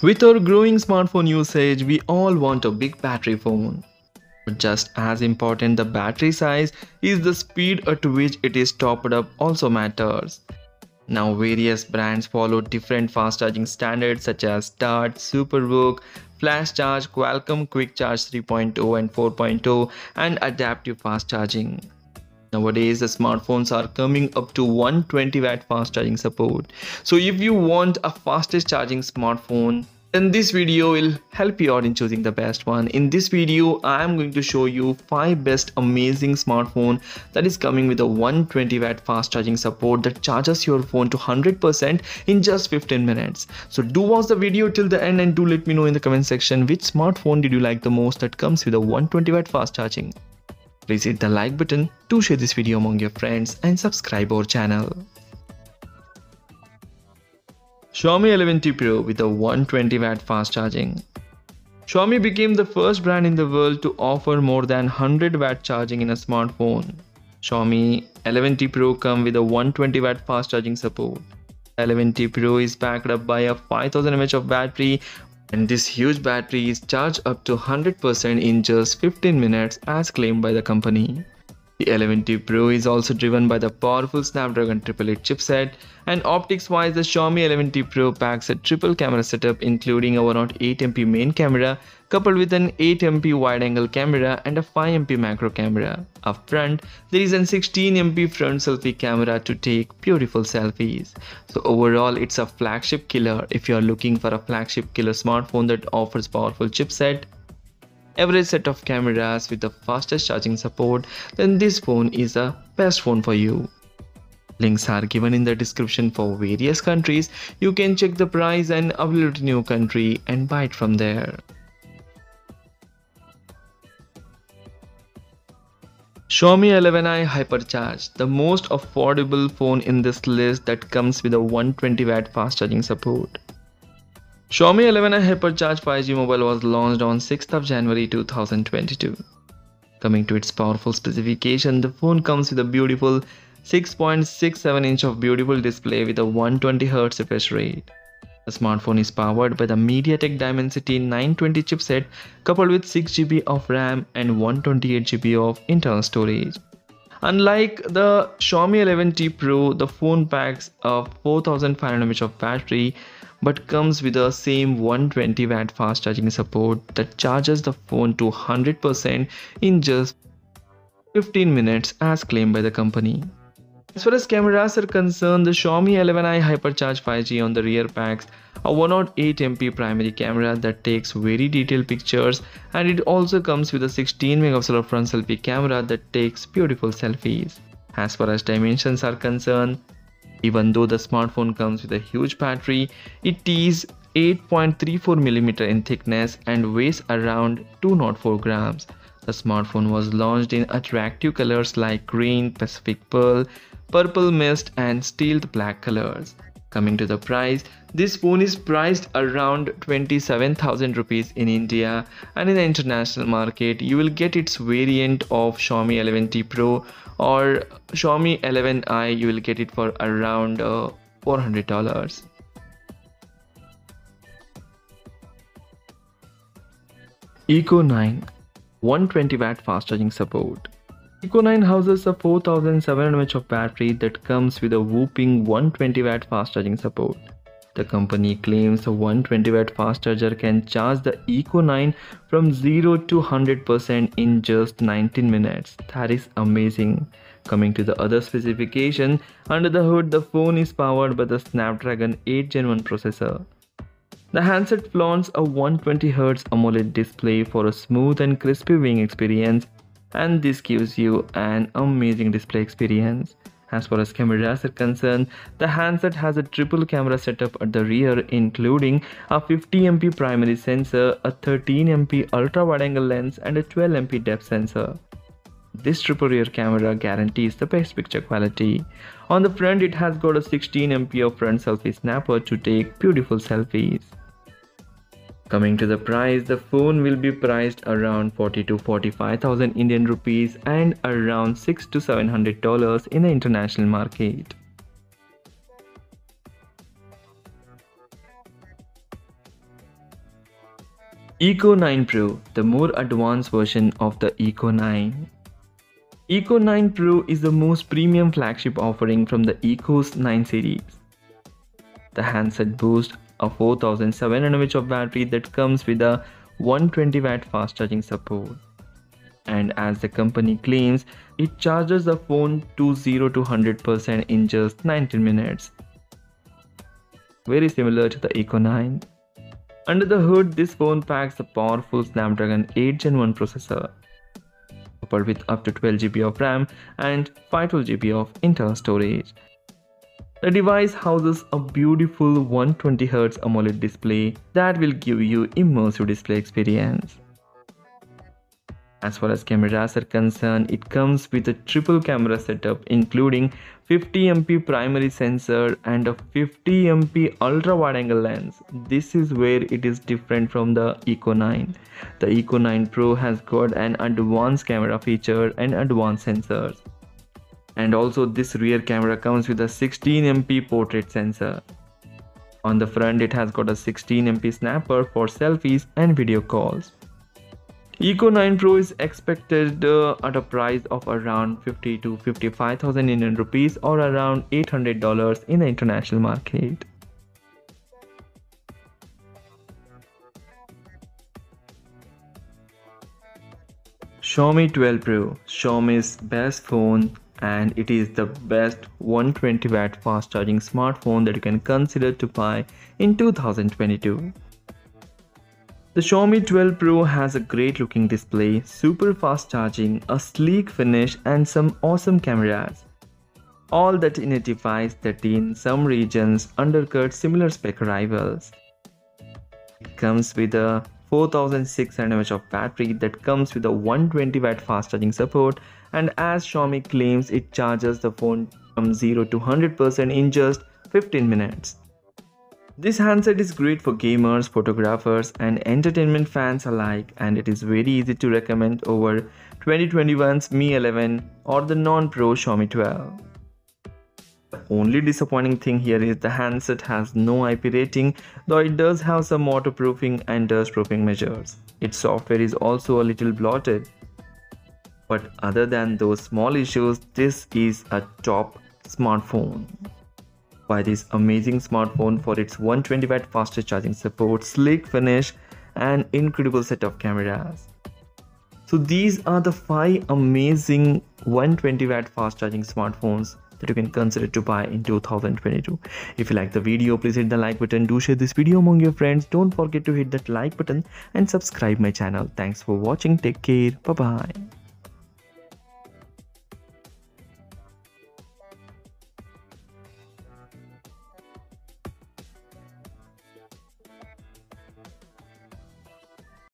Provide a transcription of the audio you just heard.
With our growing smartphone usage, we all want a big battery phone. But just as important, the battery size is the speed at which it is topped up also matters. Now various brands follow different fast charging standards such as Dart, Superbook, Flash Charge, Qualcomm Quick Charge 3.0 and 4.0 and Adaptive Fast Charging. Nowadays, the smartphones are coming up to 120W fast charging support. So if you want a fastest charging smartphone, then this video will help you out in choosing the best one. In this video, I am going to show you 5 best amazing smartphone that is coming with a 120W fast charging support that charges your phone to 100% in just 15 minutes. So do watch the video till the end and do let me know in the comment section which smartphone did you like the most that comes with a 120W fast charging. Please hit the like button, do share this video among your friends and subscribe our channel. Xiaomi 11T Pro with a 120W fast charging. Xiaomi became the first brand in the world to offer more than 100W charging in a smartphone. Xiaomi 11T Pro comes with a 120W fast charging support. 11T Pro is backed up by a 5000mAh of battery. And this huge battery is charged up to 100% in just 15 minutes as claimed by the company. The 11T Pro is also driven by the powerful Snapdragon 888 chipset, and optics-wise the Xiaomi 11T Pro packs a triple camera setup including a 108MP main camera coupled with an 8MP wide-angle camera and a 5MP macro camera. Up front, there is a 16MP front selfie camera to take beautiful selfies. So overall, it's a flagship killer if you are looking for a flagship killer smartphone that offers powerful chipset, average set of cameras with the fastest charging support, then this phone is the best phone for you. Links are given in the description for various countries. You can check the price and availability in your country and buy it from there. Xiaomi 11i Hypercharge, the most affordable phone in this list that comes with a 120W fast charging support. Xiaomi 11i Hypercharge 5G Mobile was launched on 6th of January 2022. Coming to its powerful specification, the phone comes with a beautiful 6.67 inch of beautiful display with a 120Hz refresh rate. The smartphone is powered by the MediaTek Dimensity 920 chipset coupled with 6GB of RAM and 128GB of internal storage. Unlike the Xiaomi 11T Pro, the phone packs a 4500mAh of battery but comes with the same 120W fast charging support that charges the phone to 100% in just 15 minutes as claimed by the company. As far as cameras are concerned, the Xiaomi 11i Hypercharge 5G on the rear packs a 108MP primary camera that takes very detailed pictures, and it also comes with a 16MP front selfie camera that takes beautiful selfies. As far as dimensions are concerned, even though the smartphone comes with a huge battery, it is 8.34mm in thickness and weighs around 204 grams. The smartphone was launched in attractive colors like green, Pacific Pearl, Purple Mist and Stealth Black colors. Coming to the price, this phone is priced around 27,000 rupees in India, and in the international market you will get its variant of Xiaomi 11T Pro or Xiaomi 11i. You will get it for around $400. iQOO 9 120W fast charging support. iQOO 9 houses a 4700mAh of battery that comes with a whopping 120W fast charging support. The company claims a 120W fast charger can charge the iQOO 9 from 0 to 100% in just 19 minutes. That is amazing. Coming to the other specification, under the hood the phone is powered by the Snapdragon 8 Gen 1 processor. The handset flaunts a 120Hz AMOLED display for a smooth and crispy viewing experience, and this gives you an amazing display experience. As far as cameras are concerned, the handset has a triple camera setup at the rear including a 50MP primary sensor, a 13MP ultra wide angle lens and a 12MP depth sensor. This triple rear camera guarantees the best picture quality. On the front, it has got a 16MP of front selfie snapper to take beautiful selfies. Coming to the price, the phone will be priced around 40 to 45,000 Indian rupees and around $600 to $700 in the international market. iQOO 9 Pro, the more advanced version of the iQOO 9. iQOO 9 Pro is the most premium flagship offering from the iQOO 9 series. The handset boasts a 4700 mAh battery that comes with a 120 W fast charging support. And as the company claims, it charges the phone to 0 to 100% in just 19 minutes. Very similar to the iQOO 9. Under the hood, this phone packs a powerful Snapdragon 8 Gen 1 processor, coupled with up to 12 GB of RAM and 512 GB of internal storage. The device houses a beautiful 120 Hz AMOLED display that will give you immersive display experience. As far as cameras are concerned, it comes with a triple camera setup including 50 MP primary sensor and a 50 MP ultra wide angle lens. This is where it is different from the iQOO 9. The iQOO 9 Pro has got an advanced camera feature and advanced sensors. And also this rear camera comes with a 16 MP portrait sensor. On the front, it has got a 16 MP snapper for selfies and video calls. iQOO 9 Pro is expected at a price of around 50 to 55,000 Indian rupees or around $800 in the international market. Xiaomi 12 Pro, Xiaomi's best phone, and it is the best 120 W fast charging smartphone that you can consider to buy in 2022. The Xiaomi 12 Pro has a great looking display, super fast charging, a sleek finish and some awesome cameras. All that in a device that in some regions undercuts similar spec rivals. It comes with a 4600 mAh of battery that comes with a 120 W fast charging support, and as Xiaomi claims, it charges the phone from 0 to 100% in just 15 minutes. This handset is great for gamers, photographers and entertainment fans alike, and it is very easy to recommend over 2021's Mi 11 or the non-Pro Xiaomi 12. The only disappointing thing here is the handset has no IP rating, though it does have some waterproofing and dustproofing measures. Its software is also a little bloated. But other than those small issues, this is a top smartphone. Buy this amazing smartphone for its 120 W faster charging support, sleek finish and incredible set of cameras. So these are the 5 amazing 120 W fast charging smartphones that you can consider to buy in 2022. If you like the video, please hit the like button, do share this video among your friends, don't forget to hit that like button and subscribe my channel. Thanks for watching, take care, bye bye.